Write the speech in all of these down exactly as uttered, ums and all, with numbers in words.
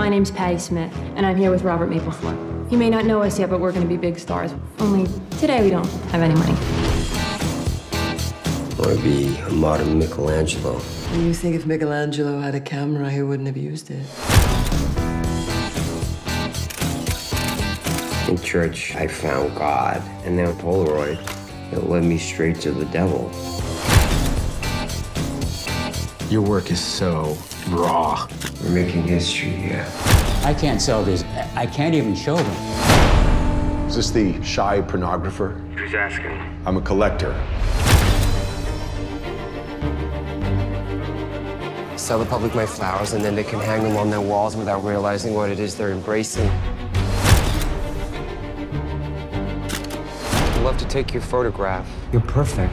My name's Patty Smith, and I'm here with Robert Mapplethorpe. You may not know us yet, but we're gonna be big stars. Only today we don't have any money. I wanna be a modern Michelangelo. And you think if Michelangelo had a camera, he wouldn't have used it? In church, I found God, and then Polaroid. It led me straight to the devil. Your work is so raw. We're making history here. I can't sell this. I can't even show them. Is this the shy pornographer? Who's asking? I'm a collector. Sell the public my flowers, and then they can hang them on their walls without realizing what it is they're embracing. I'd love to take your photograph. You're perfect.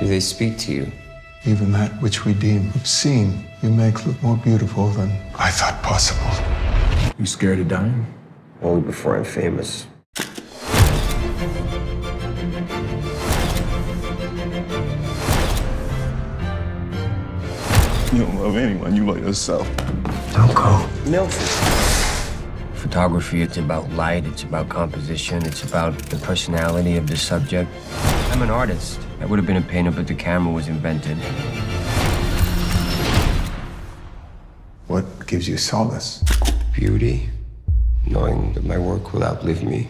Do they speak to you? Even that which we deem obscene, you make look more beautiful than I thought possible. You scared of dying? Only before I'm famous. You don't love anyone, you love yourself. Don't go. Milton. Photography, it's about light, it's about composition, it's about the personality of the subject. I'm an artist. I would have been a painter, but the camera was invented. What gives you solace? Beauty. Knowing that my work will outlive me.